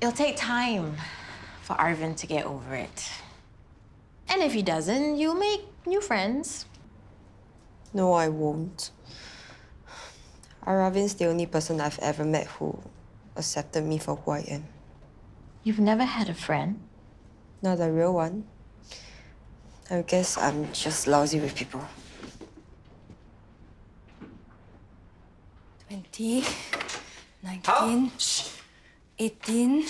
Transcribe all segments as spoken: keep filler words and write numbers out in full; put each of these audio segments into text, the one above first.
It'll take time for Arvind to get over it. And if he doesn't, you'll make new friends. No, I won't. Arvind's the only person I've ever met who accepted me for who I am. You've never had a friend? Not a real one. I guess I'm just lousy with people. Twenty, nineteen, oh. eighteen,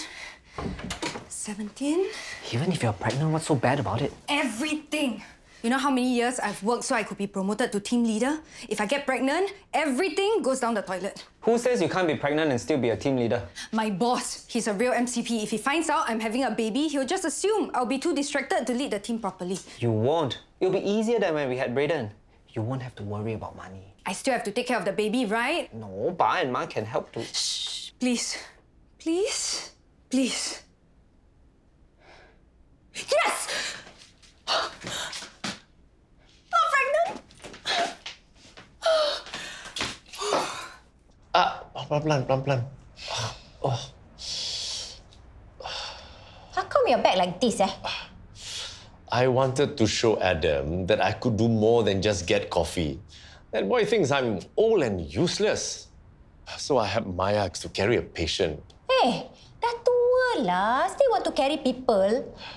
seventeen. Even if you're pregnant, what's so bad about it? Everything! You know how many years I've worked so I could be promoted to team leader? If I get pregnant, everything goes down the toilet. Who says you can't be pregnant and still be a team leader? My boss. He's a real M C P. If he finds out I'm having a baby, he'll just assume I'll be too distracted to lead the team properly. You won't. It'll be easier than when we had Brayden. You won't have to worry about money. I still have to take care of the baby, right? No, Ba and Ma can help too. Shh. Please. Please. Please. Yes! Pelan-pelan, pelan-pelan. Oh. How come you're back like this, eh? I wanted to show Adam that I could do more than just get coffee. That boy thinks I'm old and useless. So I have Maya to carry a patient. Hey, dah tua lah. Still want to carry people.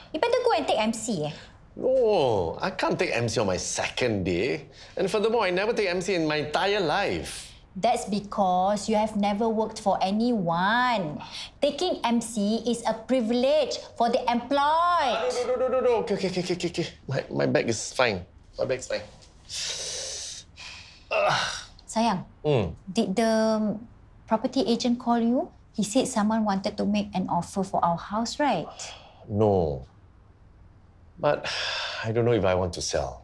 You better go and take M C, eh? No, I can't take M C on my second day. And furthermore, I never take M C in my entire life. That's because you have never worked for anyone. Taking M C is a privilege for the employed. No, no, no, no, no. Okay, okay, okay, okay, okay. My, my back is fine. My back's fine. Uh. Sayang, mm. did the property agent call you? He said someone wanted to make an offer for our house, right? No. But I don't know if I want to sell.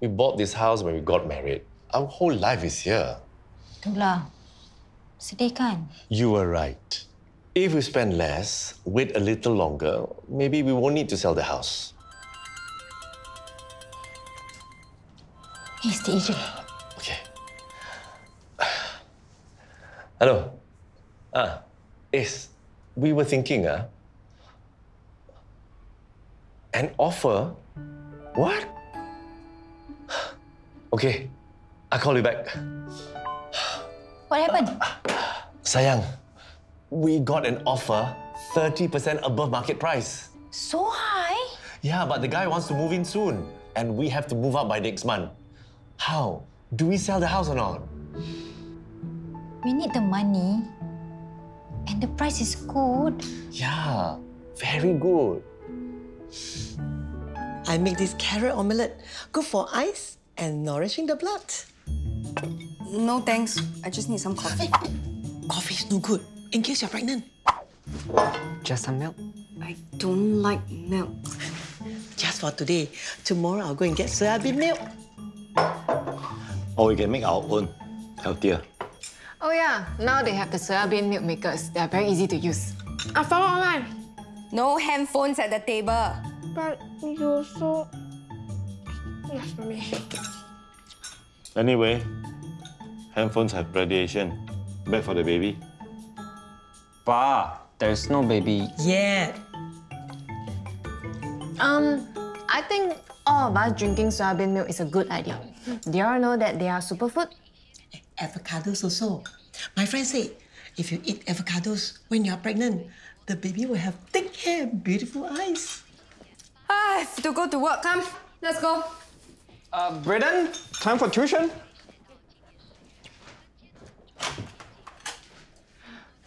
We bought this house when we got married. Our whole life is here. Itulah. Sedih kan? You were right. If we spend less, wait a little longer, maybe we won't need to sell the house. He's the agent. Okay. Hello. Ah, Ace, we were thinking, ah, an offer? What? Okay, I'll call you back. What happened? Uh, sayang, we got an offer thirty percent above market price. So high? Yeah, but the guy wants to move in soon. And we have to move out by next month. How? Do we sell the house or not? We need the money. And the price is good. Yeah, very good. I make this carrot omelette. Good for eyes and nourishing the blood. No, thanks. I just need some coffee. Coffee is no good, in case you're pregnant. Just some milk? I don't like milk. Just for today. Tomorrow, I'll go and get soybean milk. Or we can make our own. Healthier. Oh, yeah. Now they have the soybean milk makers. They are very easy to use. I found it online. No handphones at the table. But you also... That's for me. Anyway, handphones have radiation. Bad for the baby. Bah, there's no baby. Yet. Um, I think all of us drinking soybean milk is a good idea. Do you all know that they are superfood? Avocados also. My friend said, if you eat avocados when you're pregnant, the baby will have thick hair, beautiful eyes. I have to go to work. Come, let's go. Uh, Braden, time for tuition?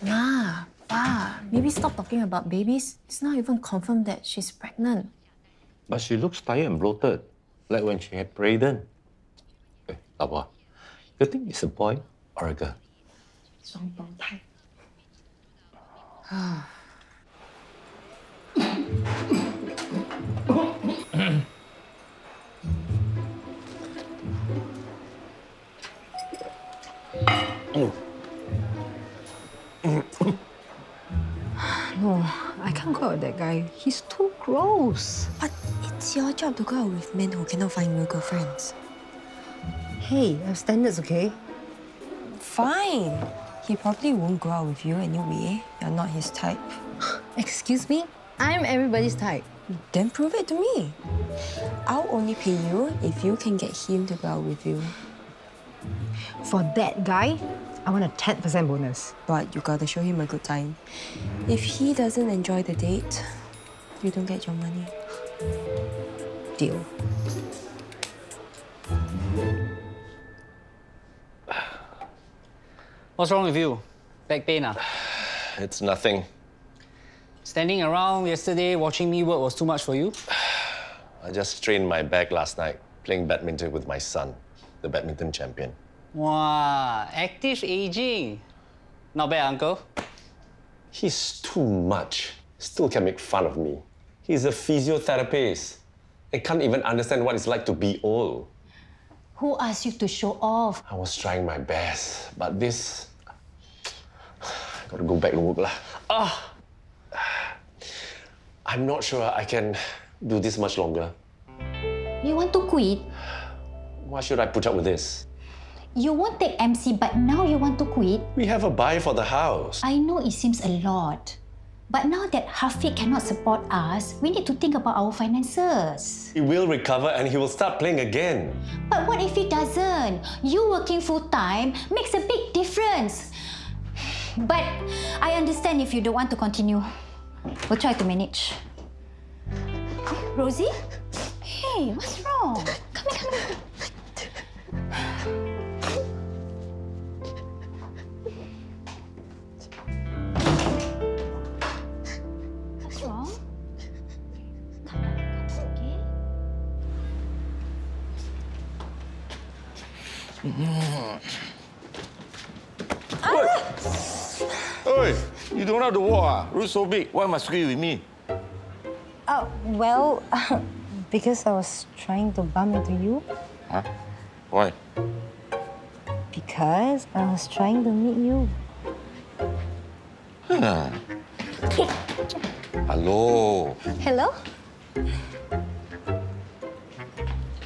Ma, Pa, maybe stop talking about babies. It's not even confirmed that she's pregnant. But she looks tired and bloated, like when she had Brayden. Hey, Lawa, you think it's a boy or a girl? Oh. No, I can't go out with that guy. He's too gross. But it's your job to go out with men who cannot find new girlfriends. Hey, I have standards, okay? Fine. He probably won't go out with you anyway. You're not his type. Excuse me? I'm everybody's type. Then prove it to me. I'll only pay you if you can get him to go out with you. For that guy, I want a ten percent bonus. But you gotta show him a good time. If he doesn't enjoy the date, you don't get your money. Deal. What's wrong with you? Back pain, ah? It's nothing. Standing around yesterday watching me work was too much for you? I just strained my back last night playing badminton with my son, the badminton champion. Wow, active aging. Not bad, uncle. He's too much. Still can make fun of me. He's a physiotherapist. They can't even understand what it's like to be old. Who asked you to show off? I was trying my best, but this... I gotta go back to work lah. Ah! I'm not sure I can do this much longer. You want to quit? Why should I put up with this? You won't take M C, but now you want to quit? We have a buy for the house. I know it seems a lot. But now that Hafiz cannot support us, we need to think about our finances. He will recover and he will start playing again. But what if he doesn't? You working full-time makes a big difference. But I understand if you don't want to continue. We'll try to manage. Rosie? Hey, what's wrong? Come here, come here. What's wrong? Come on, come on, okay? Oi! You don't have the war, ah? Root so big. Why must you with me? Uh, well, uh, because I was trying to bump into you. Huh? Why? Because I was trying to meet you. Huh. Hello. Hello?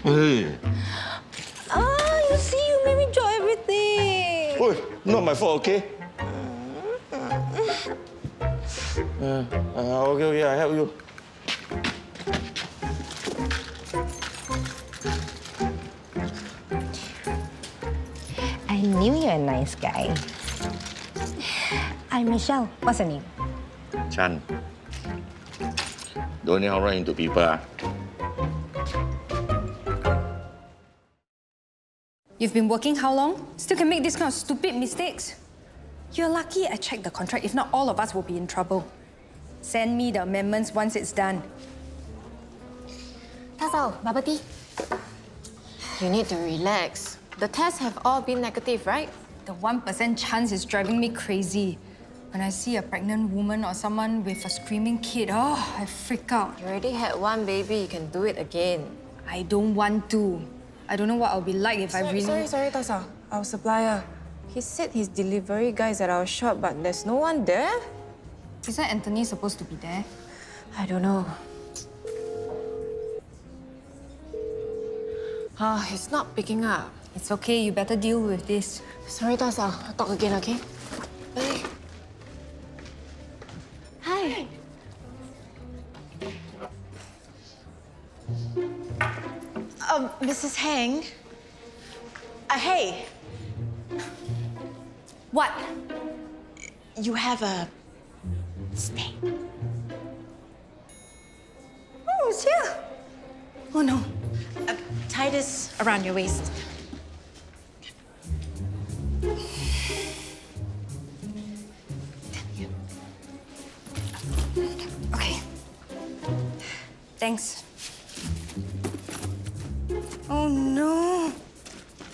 Hey. Ah, you see, you made me draw everything. Oh, not my fault, okay? Uh, uh, okay, okay, I help you. I knew you're a nice guy. I'm Michelle. What's your name? Chan. Don't know how to run into people. Huh? You've been working how long? Still can make these kind of stupid mistakes? You're lucky I checked the contract. If not, all of us will be in trouble. Send me the amendments once it's done. That's all. Bubble tea. You need to relax. The tests have all been negative, right? The one percent chance is driving me crazy. When I see a pregnant woman or someone with a screaming kid, oh, I freak out. You already had one baby. You can do it again. I don't want to. I don't know what I'll be like if sorry, I really... Sorry, sorry, Tasa. Our supplier. He said his delivery guy's at our shop, but there's no one there. Isn't Anthony supposed to be there? I don't know. Ah, oh, it's not picking up. It's okay, you better deal with this. Sorry, Tasa. I'll talk again, okay? Bye. Hi. Um, Missus Heng? Uh, hey. What? You have a steak. Oh, it's here. Oh, no. Uh, tie this around your waist. Okay. Thanks. Oh, no.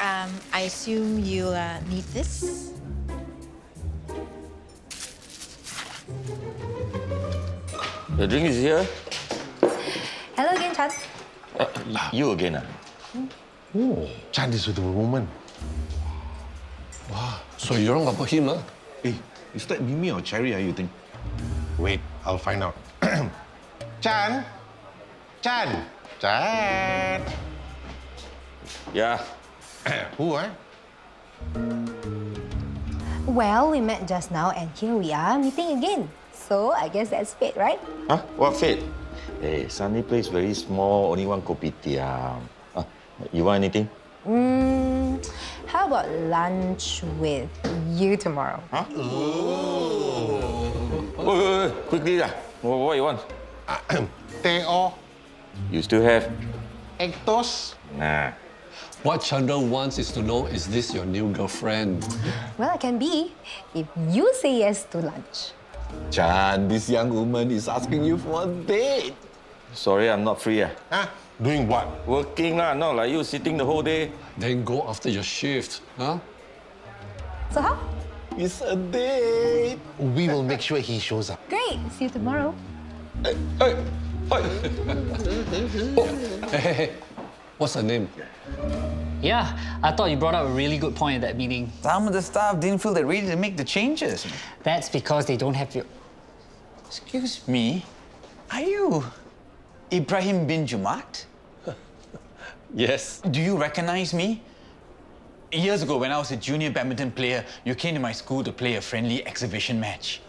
Um, I assume you uh, need this? The drink is here. Hello again, Chan. Uh, you again, ah? Hmm? Oh, Chan is with a woman. Wow. So you're wrong about him, huh? Hey, is that Mimi or Cherry, ah, you think? Wait, I'll find out. Chan! Chan! Chan! Yeah. Who, ah? Well, we met just now and here we are meeting again. So I guess that's fate, right? Huh? What fate? Hey, Sunny place very small, only one kopitiam. Uh, you want anything? Hmm, how about lunch with you tomorrow? Huh? Oh. Wait, wait, wait, quickly lah. What you want? Teo. You still have? Actos. Nah. What Chandra wants is to know, is this your new girlfriend? Well, it can be, if you say yes to lunch. Chan, this young woman is asking you for a date. Sorry, I'm not free. Ah. Huh? Doing what? Working lah, not like you sitting the whole day. Then go after your shift, huh? So how? It's a date. We will make sure he shows up. Great. See you tomorrow. Hey, hey, hey. Oh, hey, hey, hey. What's her name? Yeah, I thought you brought up a really good point at that meeting. Some of the staff didn't feel they're ready to make the changes. That's because they don't have your... Excuse me. Are you Ibrahim bin Jumat? Yes. Do you recognize me? Years ago, when I was a junior badminton player, you came to my school to play a friendly exhibition match.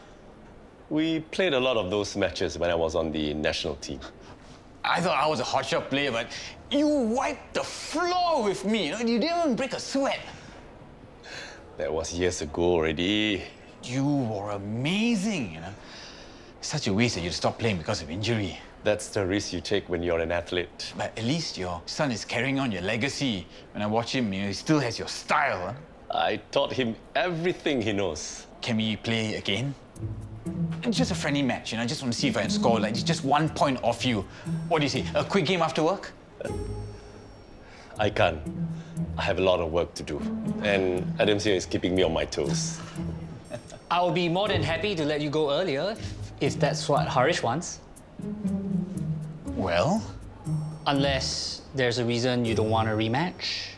We played a lot of those matches when I was on the national team. I thought I was a hotshot player, but you wiped the floor with me. You know, you didn't even break a sweat. That was years ago already. You were amazing, you know. Such a waste that you stopped playing because of injury. That's the risk you take when you're an athlete. But at least your son is carrying on your legacy. When I watch him, you know, he still has your style. Huh? I taught him everything he knows. Can we play again? It's just a friendly match, you know. I just want to see if I can score, like, just one point off you. What do you say? A quick game after work? I can't. I have a lot of work to do. And Adam here is keeping me on my toes. I'll be more than happy to let you go earlier, if that's what Haresh wants. Well? Unless there's a reason you don't want a rematch.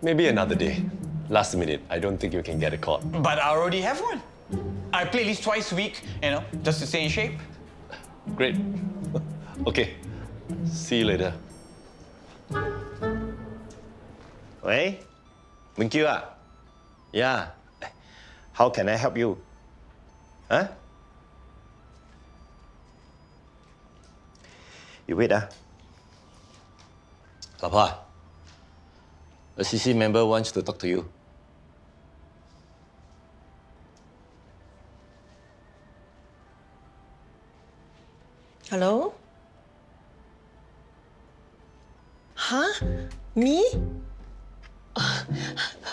Maybe another day. Last minute, I don't think you can get a call. But I already have one. I play at least twice a week, you know, just to stay in shape. Great. Okay. See you later. Hey, Mingqiu ah? Yeah. How can I help you? Huh? You wait ah. Lapa, a C C member wants to talk to you. Hello? Huh? Me? Uh,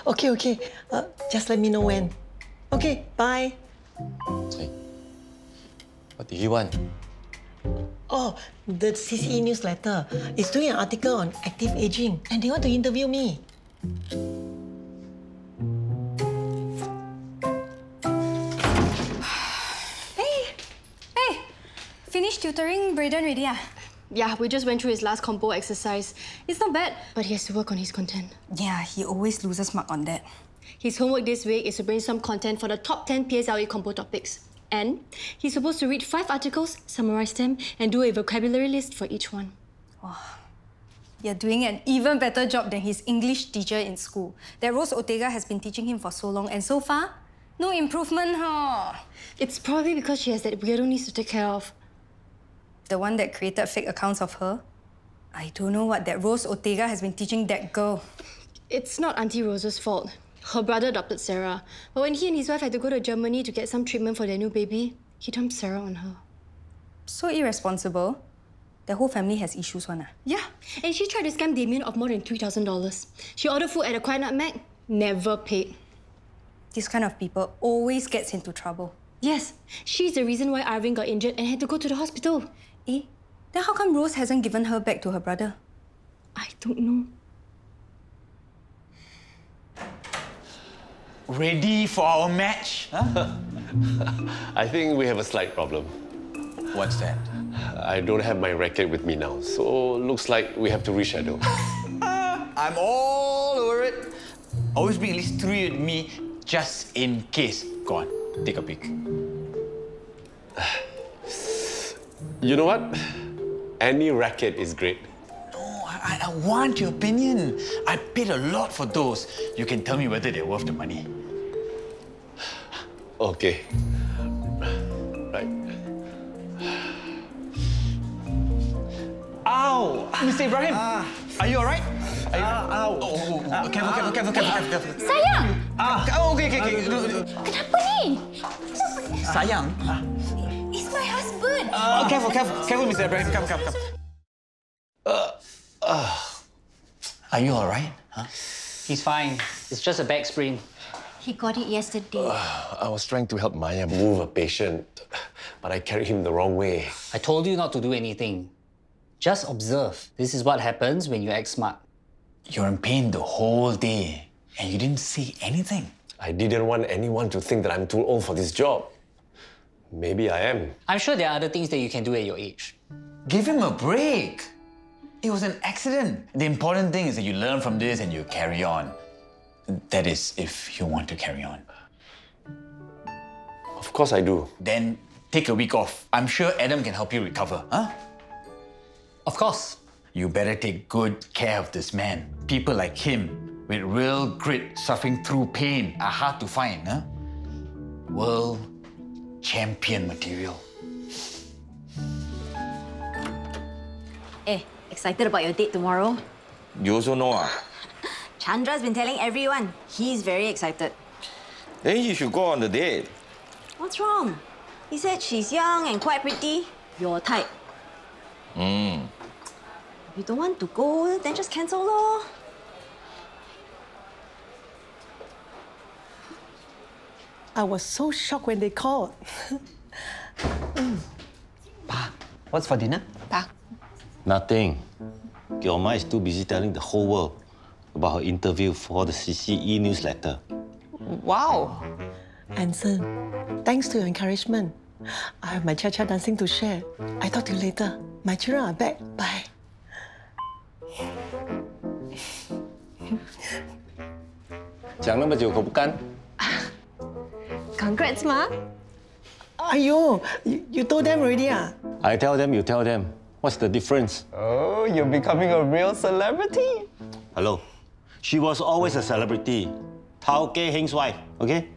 okay, okay. Uh, just let me know when. Okay, bye. Sorry. What do you want? Oh, the C C E newsletter is doing an article on active aging, and they want to interview me. Finished tutoring Braden already, ah? Yeah, we just went through his last compo exercise. It's not bad, but he has to work on his content. Yeah, he always loses mark on that. His homework this week is to bring some content for the top ten P S L E compo topics. And he's supposed to read five articles, summarize them, and do a vocabulary list for each one. Oh, you're doing an even better job than his English teacher in school. That Rose Ortega has been teaching him for so long, and so far, no improvement, huh? It's probably because she has that weirdo needs to take care of. The one that created fake accounts of her? I don't know what that Rose Ortega has been teaching that girl. It's not Auntie Rose's fault. Her brother adopted Sarah. But when he and his wife had to go to Germany to get some treatment for their new baby, he dumped Sarah on her. So irresponsible. The whole family has issues, one ah? Yeah, and she tried to scam Damien of more than three thousand dollars. She ordered food at a Quiet Nutmeg, never paid. This kind of people always gets into trouble. Yes, she's the reason why Arvin got injured and had to go to the hospital. Eh? Then how come Rose hasn't given her back to her brother? I don't know. Ready for our match? Huh? I think we have a slight problem. What's that? I don't have my racket with me now, so looks like we have to reshadow. I'm all over it. Always bring at least three with me, just in case. Go on, take a peek. You know what? Any racket is great. No, I, I want your opinion. I paid a lot for those. You can tell me whether they're worth the money. Okay. Right. Ow! Mister Ibrahim, ah. Are you all right? Are you... Ah, ow. Oh, oh, oh. Ah, careful, careful, careful, careful, careful, careful. Sayang! Ah. Oh, okay, okay, okay. Kenapa ni? Sayang? Ah. It's my husband. Uh, oh, careful, careful, careful, Mister Ibrahim. Come, come, come. Uh, uh. Are you all right? Huh? He's fine. It's just a back sprain. He got it yesterday. Uh, I was trying to help Maya move a patient, but I carried him the wrong way. I told you not to do anything. Just observe. This is what happens when you act smart. You're in pain the whole day, and you didn't say anything. I didn't want anyone to think that I'm too old for this job. Maybe I am. I'm sure there are other things that you can do at your age. Give him a break. It was an accident. The important thing is that you learn from this and you carry on. That is, if you want to carry on. Of course I do. Then take a week off. I'm sure Adam can help you recover, huh? Of course. You better take good care of this man. People like him, with real grit, suffering through pain, are hard to find, huh? World champion material. Eh, excited about your date tomorrow? You also know, ah? Chandra's been telling everyone. He's very excited. Then you should go on the date. What's wrong? He said she's young and quite pretty. Your type. Mm. If you don't want to go, then just cancel, lor. I was so shocked when they called. mm. Pa, what's for dinner? Pa. Nothing. Gilma is too busy telling the whole world about her interview for the C C E newsletter. Wow! Anson, thanks to your encouragement. I have my cha-cha dancing to share. I talk to you later. My children are back. Bye. Congrats, Ma. Aiyo, you, you told them already, ah? I tell them, you tell them. What's the difference? Oh, you're becoming a real celebrity. Hello. She was always a celebrity. Tao Kei Heng's wife, okay?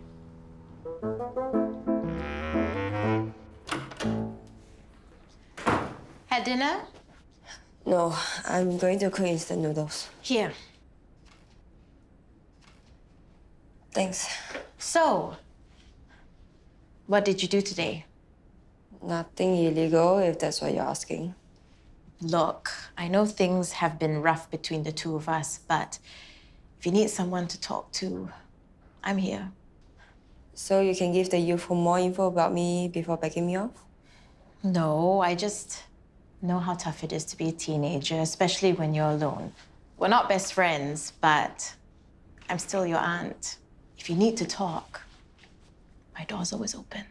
Had dinner? No, I'm going to cook instant noodles. Here. Thanks. So, what did you do today? Nothing illegal, if that's what you're asking. Look, I know things have been rough between the two of us, but if you need someone to talk to, I'm here. So you can give the youthful more info about me before backing me off? No, I just know how tough it is to be a teenager, especially when you're alone. We're not best friends, but I'm still your aunt. If you need to talk, my door's always open.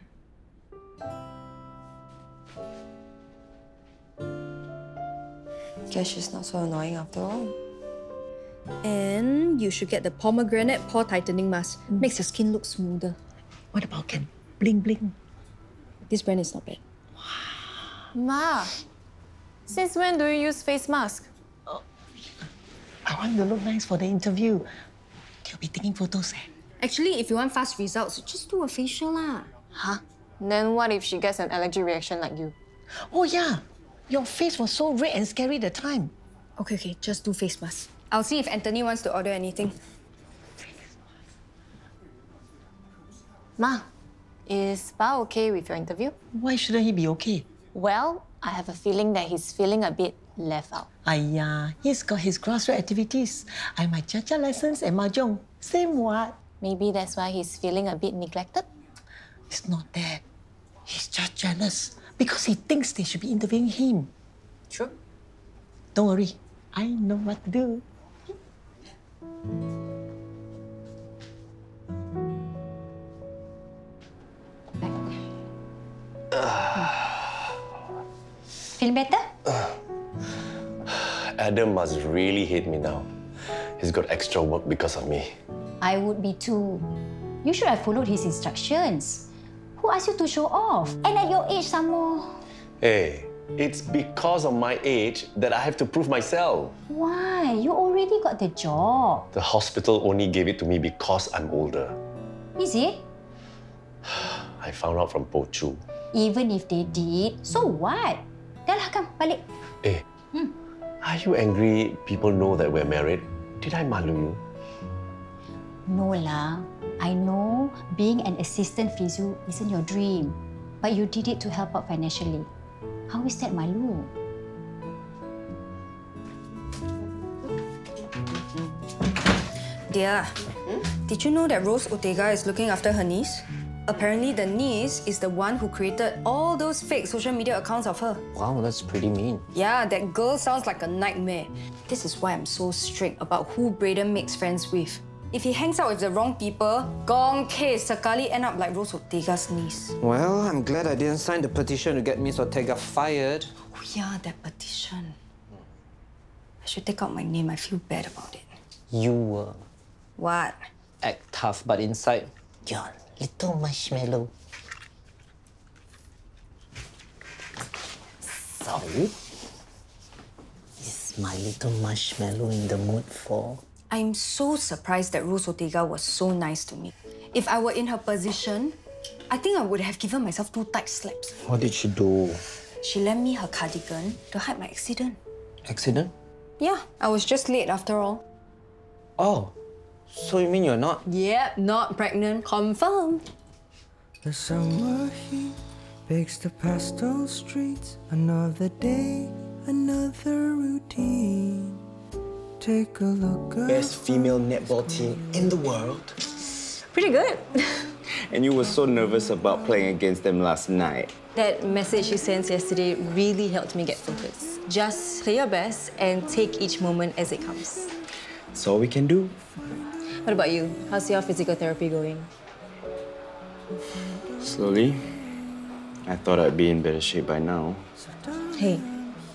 Guess she's not so annoying after all. And you should get the pomegranate pore tightening mask. Mm. Makes your skin look smoother. What about Ken? Bling Bling. This brand is not bad. Wow. Ma, since when do you use face mask? Oh. I want to look nice for the interview. They'll be taking photos, eh? Actually, if you want fast results, just do a facial lah. Huh? Then what if she gets an allergy reaction like you? Oh, yeah. Your face was so red and scary the time. Okay, okay, just do face mask. I'll see if Anthony wants to order anything. Ma, is Pa okay with your interview? Why shouldn't he be okay? Well, I have a feeling that he's feeling a bit left out. Aiya, he's got his grassroots activities. I have my cha-cha lessons and mahjong. Same what? Maybe that's why he's feeling a bit neglected? It's not that. He's just jealous. Because he thinks they should be interviewing him. True. Don't worry, I know what to do. Back. Uh, Feel better? Uh, Adam must really hate me now. He's got extra work because of me. I would be too. You should have followed his instructions. Who asked you to show off? And at your age, some more. Hey, It's because of my age that I have to prove myself. Why? You already got the job. The hospital only gave it to me because I'm older. Is it? I found out from Pochu. Even if they did, so what? Dah lah, come, balik. Eh, hmm. Are you angry people know that we're married? Did I malu you? No lah. I know being an assistant physio isn't your dream, but you did it to help out financially. How is that malu? Dear, hmm? Did you know that Rose Ortega is looking after her niece? Apparently, the niece is the one who created all those fake social media accounts of her. Wow, that's pretty mean. Yeah, that girl sounds like a nightmare. This is why I'm so strict about who Braden makes friends with. If he hangs out with the wrong people, gone case, sekali end up like Rose Ortega's niece. Well, I'm glad I didn't sign the petition to get Miss Ortega fired. Oh yeah, that petition. I should take out my name. I feel bad about it. You were. What? Act tough, but inside, you're little marshmallow. So, is my little marshmallow in the mood for? I'm so surprised that Rose Ortega was so nice to me. If I were in her position, I think I would have given myself two tight slaps. What did she do? She lent me her cardigan to hide my accident. Accident? Yeah, I was just late after all. Oh. So you mean you're not? Yep, not pregnant. Confirmed. The summer heat bakes the pastel streets. Another day, another routine. Take a look at best female netball team in the world. Pretty good. And you were so nervous about playing against them last night. That message you sent yesterday really helped me get focused. Just play your best and take each moment as it comes. That's all we can do. What about you? How's your physical therapy going? Slowly. I thought I'd be in better shape by now. Hey,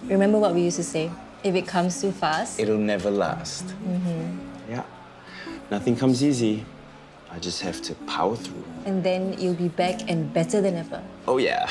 remember what we used to say? If it comes too fast... it'll never last. Mm-hmm. Yeah. Nothing comes easy. I just have to power through. And then you'll be back and better than ever. Oh, yeah.